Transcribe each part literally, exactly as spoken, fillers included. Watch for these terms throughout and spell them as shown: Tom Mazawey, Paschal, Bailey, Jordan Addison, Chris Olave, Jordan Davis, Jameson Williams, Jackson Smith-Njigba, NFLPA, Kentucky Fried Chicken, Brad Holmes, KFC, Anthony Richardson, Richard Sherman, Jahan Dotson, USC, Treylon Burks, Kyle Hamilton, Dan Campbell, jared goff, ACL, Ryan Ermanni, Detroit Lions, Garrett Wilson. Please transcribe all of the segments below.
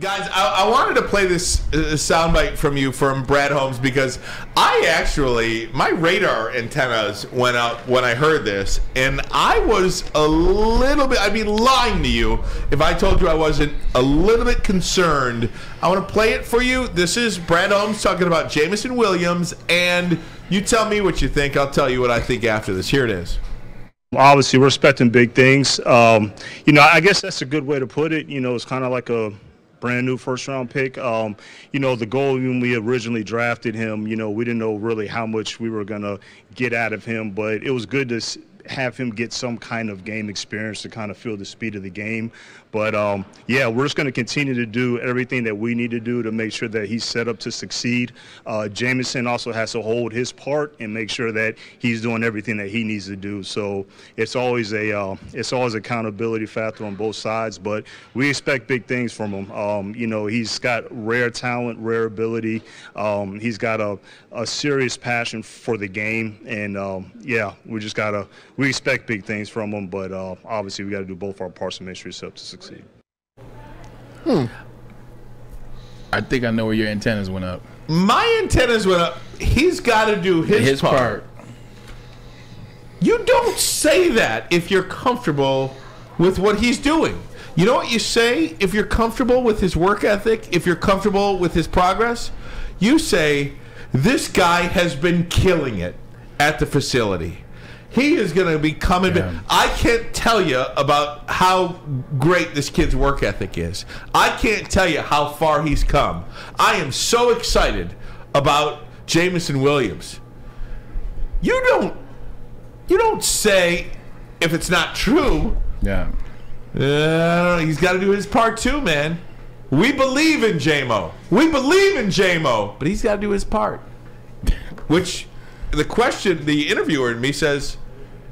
Guys, I, I wanted to play this uh, soundbite from you from Brad Holmes because I actually, my radar antennas went up when I heard this, and I was a little bit, I'd be lying to you if I told you I wasn't a little bit concerned. I want to play it for you. This is Brad Holmes talking about Jameson Williams, and you tell me what you think. I'll tell you what I think after this. Here it is. Obviously, we're expecting big things. Um, you know, I guess that's a good way to put it. You know, it's kind of like a brand new first round pick. Um, you know, the goal when we originally drafted him, you know, we didn't know really how much we were going to get out of him, but it was good to have him get some kind of game experience to kind of feel the speed of the game. But, um, yeah, we're just going to continue to do everything that we need to do to make sure that he's set up to succeed. Uh, Jameson also has to hold his part and make sure that he's doing everything that he needs to do. So it's always a uh, it's always accountability factor on both sides, but we expect big things from him. Um, you know, he's got rare talent, rare ability. Um, he's got a, a serious passion for the game. And, um, yeah, we just got to – we expect big things from him, but uh, obviously we got to do both our parts to make sure he's set up to succeed. Hmm. I think I know where your antennas went up. My antennas went up. He's got to do his, his part. part. You don't say that if you're comfortable with what he's doing. You know what you say if you're comfortable with his work ethic, if you're comfortable with his progress? You say, this guy has been killing it at the facility. He is going to be coming back. Yeah. I can't tell you about how great this kid's work ethic is. I can't tell you how far he's come. I am so excited about Jameson Williams. You don't, you don't say if it's not true. Yeah. Uh, he's got to do his part too, man. We believe in J-Mo. We believe in J-Mo, but he's got to do his part. Which. The question, the interviewer in me says,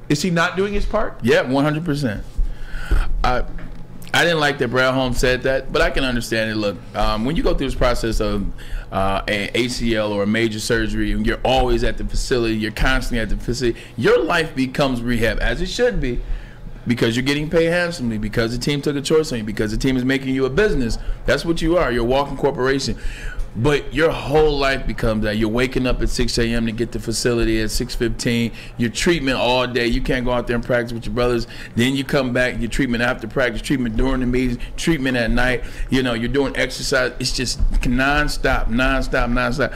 is he not doing his part? Yeah, one hundred percent. I, I didn't like that Brad Holmes said that, but I can understand it. Look, um, when you go through this process of uh, an A C L or a major surgery, and you're always at the facility, you're constantly at the facility, your life becomes rehab, as it should be, because you're getting paid handsomely, because the team took a choice on you, because the team is making you a business. That's what you are. You're a walking corporation. But your whole life becomes that. You're waking up at six A M to get to facility at six fifteen. Your treatment all day. You can't go out there and practice with your brothers. Then you come back, your treatment after practice, treatment during the meetings, treatment at night. You know, you're doing exercise. It's just nonstop, nonstop, nonstop.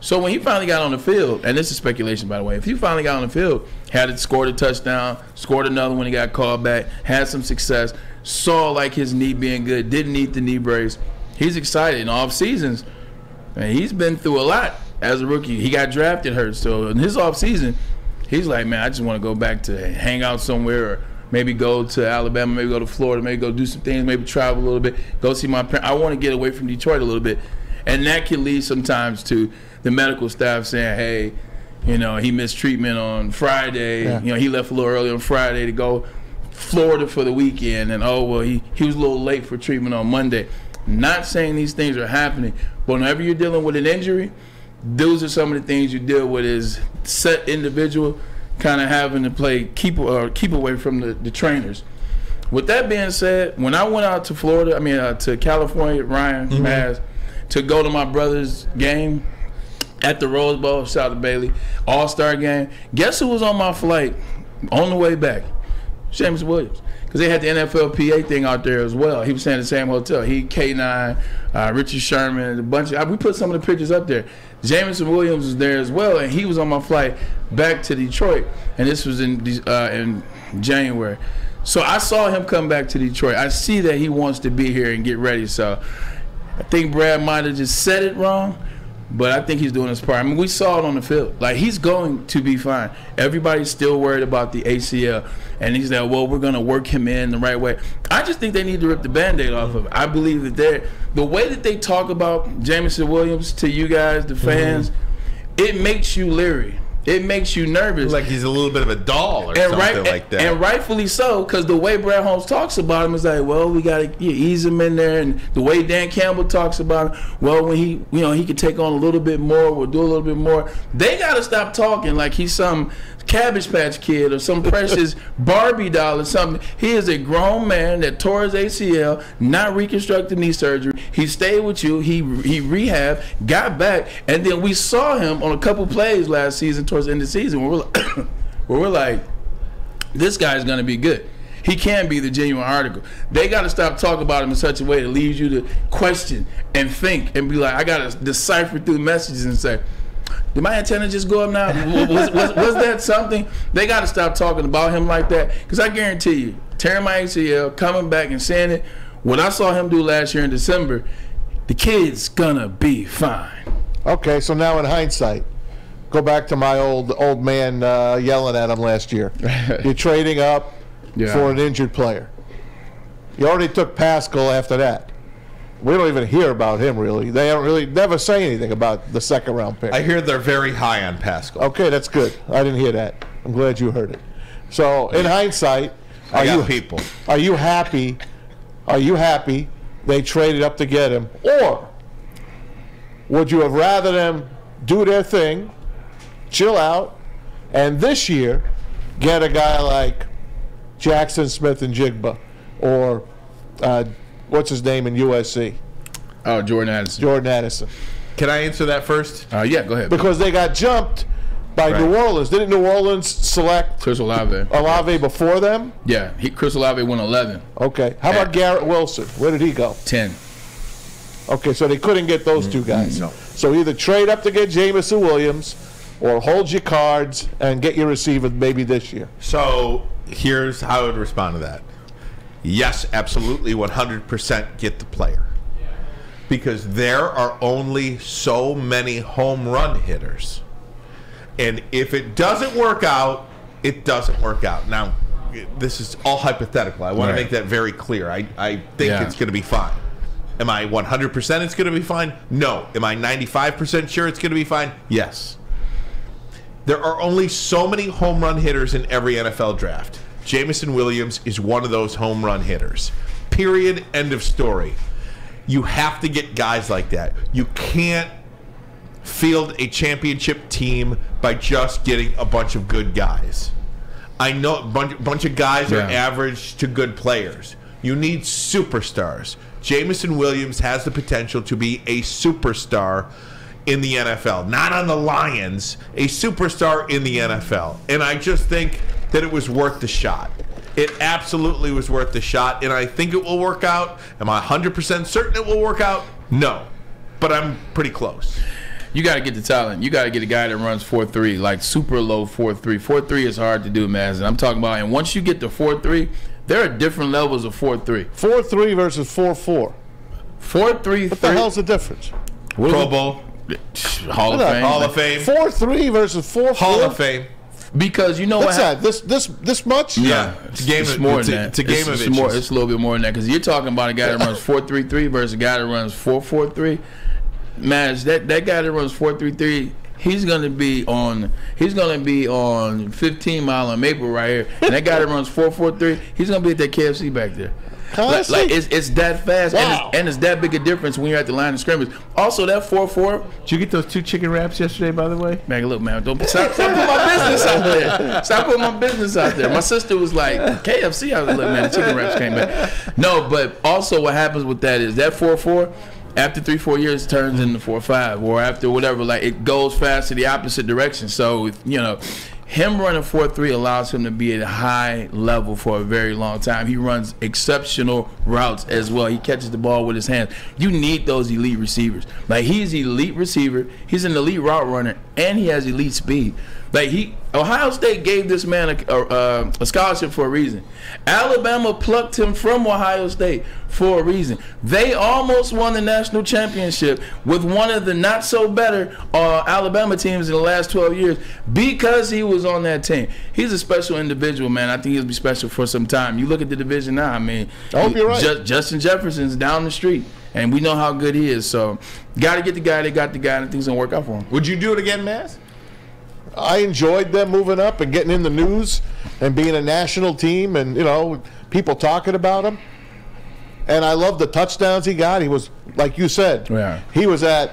So when he finally got on the field, and this is speculation, by the way, if he finally got on the field, had it scored a touchdown, scored another when he got called back, had some success, saw like his knee being good, didn't need the knee brace. He's excited in off seasons. Man, he's been through a lot as a rookie. He got drafted hurt, so in his offseason, he's like, man, I just want to go back to hang out somewhere, or maybe go to Alabama, maybe go to Florida, maybe go do some things, maybe travel a little bit, go see my parents. I want to get away from Detroit a little bit. And that can lead sometimes to the medical staff saying, hey, you know, he missed treatment on Friday. Yeah. You know, he left a little early on Friday to go Florida for the weekend. And, oh, well, he, he was a little late for treatment on Monday. Not saying these things are happening, but whenever you're dealing with an injury, those are some of the things you deal with as set individual, kind of having to play keep or keep away from the, the trainers. With that being said, when I went out to Florida, I mean uh, to California, Ryan mm-hmm. has to go to my brother's game at the Rose Bowl, shout out to Bailey, All-Star game. Guess who was on my flight on the way back? Jameson Williams. Because they had the N F L P A thing out there as well. He was staying in the same hotel. He, K nine, uh, Richard Sherman, a bunch of – we put some of the pictures up there. Jameson Williams was there as well, and he was on my flight back to Detroit. And this was in uh, in January. So I saw him come back to Detroit. I see that he wants to be here and get ready. So I think Brad might have just said it wrong, but I think he's doing his part. I mean, we saw it on the field. Like, he's going to be fine. Everybody's still worried about the A C L. And he's like, well, we're going to work him in the right way. I just think they need to rip the Band-Aid off of it. I believe that they're – the way that they talk about Jameson Williams to you guys, the fans, mm-hmm. it makes you leery. It makes you nervous. Like he's a little bit of a doll or and something right, like that. And rightfully so, because the way Brad Holmes talks about him is like, well, we got to ease him in there. And the way Dan Campbell talks about him, well, when he, you know, he could take on a little bit more, we'll do a little bit more. They got to stop talking like he's some Cabbage Patch Kid or some precious Barbie doll or something. He is a grown man that tore his A C L, not reconstructed knee surgery. He stayed with you. He he rehabbed, got back, and then we saw him on a couple plays last season towards the end of the season where we're like, where we're like this guy's going to be good. He can be the genuine article. They got to stop talking about him in such a way that leaves you to question and think and be like, I got to decipher through messages and say, did my antenna just go up now? Was, was, was that something? They got to stop talking about him like that, because I guarantee you, tearing my A C L, coming back and saying it, what I saw him do last year in December, the kid's going to be fine. Okay, so now in hindsight, go back to my old old man uh, yelling at him last year. You're trading up yeah. for an injured player. You already took Paschal after that. We don't even hear about him, really. They don't really never say anything about the second round pick. I hear they're very high on Paschal. Okay, that's good. I didn't hear that. I'm glad you heard it. So, in hindsight, I are got you people? Are you happy? Are you happy they traded up to get him, or would you have rather them do their thing, chill out, and this year get a guy like Jackson Smith-Njigba or uh, what's his name in U S C? Oh, Jordan Addison. Jordan Addison. Can I answer that first? Uh, yeah, go ahead. Because they got jumped by right. New Orleans. Didn't New Orleans select Chris Olave? Olave before them? Yeah, he, Chris Olave went eleven. Okay. How about Garrett Wilson? Where did he go? ten. Okay, so they couldn't get those mm-hmm. two guys. No. So either trade up to get Jameson Williams or hold your cards and get your receiver maybe this year. So here's how I would respond to that. Yes, absolutely, one hundred percent get the player. Because there are only so many home run hitters. And if it doesn't work out, it doesn't work out. Now, this is all hypothetical. I want right. to make that very clear. I, I think yeah. it's going to be fine. Am I one hundred percent it's going to be fine? No. Am I ninety-five percent sure it's going to be fine? Yes. There are only so many home run hitters in every N F L draft. Jameson Williams is one of those home run hitters. Period. End of story. You have to get guys like that. You can't field a championship team by just getting a bunch of good guys. I know a bunch, bunch of guys yeah. are average to good players. You need superstars. Jameson Williams has the potential to be a superstar in the N F L. Not on the Lions. A superstar in the N F L. And I just think that it was worth the shot. It absolutely was worth the shot, and I think it will work out. Am I one hundred percent certain it will work out? No, but I'm pretty close. You got to get the talent. You got to get a guy that runs four three, like super low four three. four three is hard to do, Maz, and I'm talking about, and once you get to four three, there are different levels of four three. four three versus four four. four three. What the hell's the difference? What Pro Bowl. Hall of Fame. Hall of Fame. four three versus four four. Hall of Fame. Because you know what's what that? This this this much? Yeah, yeah. It's, it's a game it's of more it's than that. It's a game it's, of it's more. It's a little bit more than that, because you're talking about a guy that runs four three three versus a guy that runs four four three. Man, that that guy that runs four three three, he's gonna be on he's gonna be on fifteen mile on Maple right here, and that guy that runs four four three, he's gonna be at that K F C back there. Like, like it's it's that fast, wow. and, it's, and it's that big a difference when you're at the line of scrimmage. Also, that four four. Did you get those two chicken wraps yesterday, by the way? Man, look, man, don't stop, stop putting my business out there. Stop putting my business out there. My sister was like, K F C. I was like, look, man, the chicken wraps came back. No, but also what happens with that is that four four. After three, four years, it turns into four five, or after whatever. Like it goes fast to the opposite direction. So you know. Him running four three allows him to be at a high level for a very long time. He runs exceptional routes as well. He catches the ball with his hands. You need those elite receivers. Like, he's an elite receiver. He's an elite route runner, and he has elite speed. Like, he, Ohio State gave this man a, a, a scholarship for a reason. Alabama plucked him from Ohio State for a reason. They almost won the national championship with one of the not-so-better uh, Alabama teams in the last twelve years because he was on that team. He's a special individual, man. I think he'll be special for some time. You look at the division now, I mean, I hope you're right. Just, Justin Jefferson's down the street, and we know how good he is. So got to get the guy. They got the guy, and things going to work out for him. Would you do it again, Mass? I enjoyed them moving up and getting in the news and being a national team and, you know, people talking about him. And I love the touchdowns he got. He was, like you said, yeah. he was at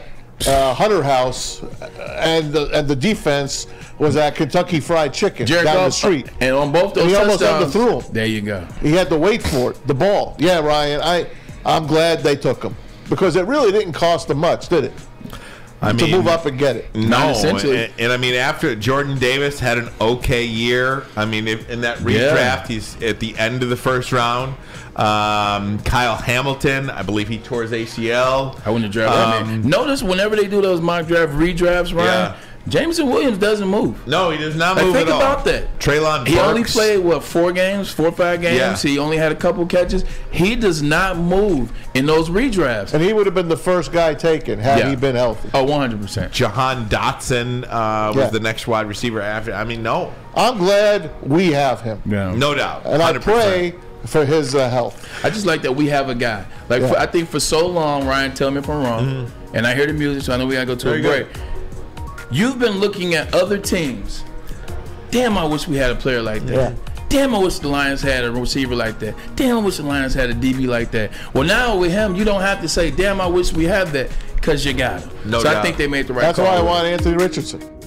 uh, Hunter House, and the, and the defense was at Kentucky Fried Chicken Jared down Goff, the street. And on both those and he almost underthrew him. There you go. He had to wait for it, the ball. Yeah, Ryan, I, I'm glad they took him because it really didn't cost them much, did it? I mean, to move up and get it. No, essentially. And, and I mean, after Jordan Davis had an okay year, I mean, if, in that redraft, yeah. he's at the end of the first round. Um, Kyle Hamilton, I believe he tore his A C L. I wouldn't draft um, that man. Notice whenever they do those mock draft redrafts, Ryan, yeah. Jameson Williams doesn't move. No, he does not like, move at all. Think about that. Treylon Burks. He only played, what, four games, four or five games. Yeah. He only had a couple catches. He does not move in those redrafts. And he would have been the first guy taken had yeah. he been healthy. Oh, one hundred percent. Jahan Dotson uh, was yeah. the next wide receiver after. I mean, no. I'm glad we have him. Yeah. No doubt. one hundred percent. And I pray for his uh, health. I just like that we have a guy. Like yeah. for, I think for so long, Ryan, tell me if I'm wrong, mm-hmm. and I hear the music, so I know we got to go to there a break. Go. You've been looking at other teams. Damn, I wish we had a player like that. Yeah. Damn, I wish the Lions had a receiver like that. Damn, I wish the Lions had a D B like that. Well, now with him, you don't have to say, damn, I wish we had that, because you got him. No doubt. So I think they made the right call. That's why I want Anthony Richardson.